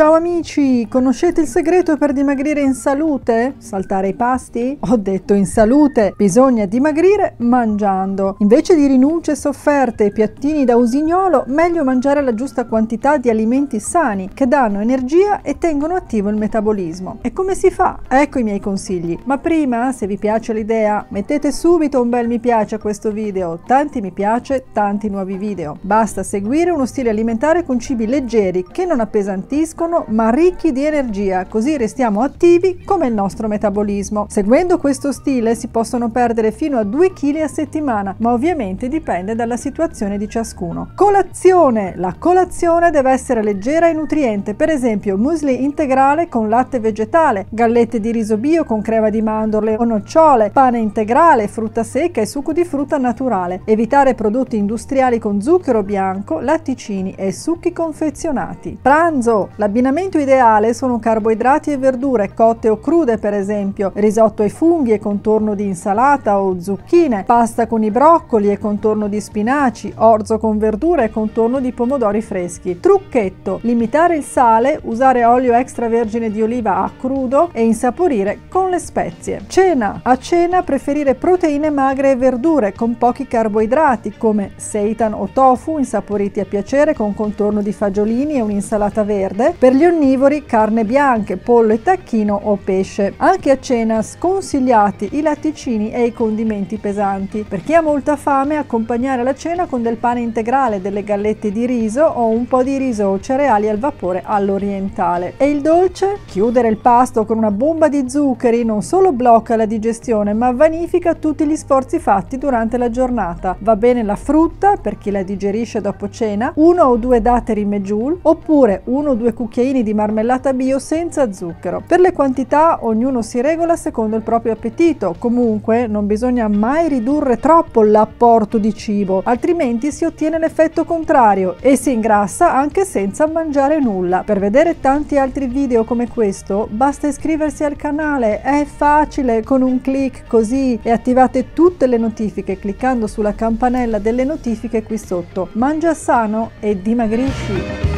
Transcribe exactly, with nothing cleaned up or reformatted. Ciao amici, conoscete il segreto per dimagrire in salute? Saltare i pasti? Ho detto in salute, bisogna dimagrire mangiando. Invece di rinunce sofferte e piattini da usignolo, meglio mangiare la giusta quantità di alimenti sani che danno energia e tengono attivo il metabolismo. E come si fa? Ecco i miei consigli. Ma prima, se vi piace l'idea, mettete subito un bel mi piace a questo video. Tanti mi piace, tanti nuovi video. Basta seguire uno stile alimentare con cibi leggeri che non appesantiscono ma ricchi di energia, così restiamo attivi come il nostro metabolismo. Seguendo questo stile si possono perdere fino a due chili a settimana, ma ovviamente dipende dalla situazione di ciascuno. Colazione! La colazione deve essere leggera e nutriente, per esempio muesli integrale con latte vegetale, gallette di riso bio con crema di mandorle o nocciole, pane integrale, frutta secca e succo di frutta naturale. Evitare prodotti industriali con zucchero bianco, latticini e succhi confezionati. Pranzo! L'abbinamento L'abbinamento ideale sono carboidrati e verdure, cotte o crude per esempio, risotto ai funghi e contorno di insalata o zucchine, pasta con i broccoli e contorno di spinaci, orzo con verdure e contorno di pomodori freschi. Trucchetto: limitare il sale, usare olio extravergine di oliva a crudo e insaporire con le spezie. Cena: a cena preferire proteine magre e verdure con pochi carboidrati come seitan o tofu insaporiti a piacere con contorno di fagiolini e un'insalata verde. Per gli onnivori, carne bianche, pollo e tacchino o pesce. Anche a cena sconsigliati i latticini e i condimenti pesanti. Per chi ha molta fame, accompagnare la cena con del pane integrale, delle gallette di riso o un po' di riso o cereali al vapore all'orientale. E il dolce? Chiudere il pasto con una bomba di zuccheri non solo blocca la digestione, ma vanifica tutti gli sforzi fatti durante la giornata. Va bene la frutta per chi la digerisce dopo cena, uno o due datteri medjool, oppure uno o due cucchiaini di marmellata bio senza zucchero. Per le quantità ognuno si regola secondo il proprio appetito, comunque non bisogna mai ridurre troppo l'apporto di cibo, altrimenti si ottiene l'effetto contrario e si ingrassa anche senza mangiare nulla. Per vedere tanti altri video come questo basta iscriversi al canale, è facile, con un clic così, e attivate tutte le notifiche cliccando sulla campanella delle notifiche qui sotto. Mangia sano e dimagrisci!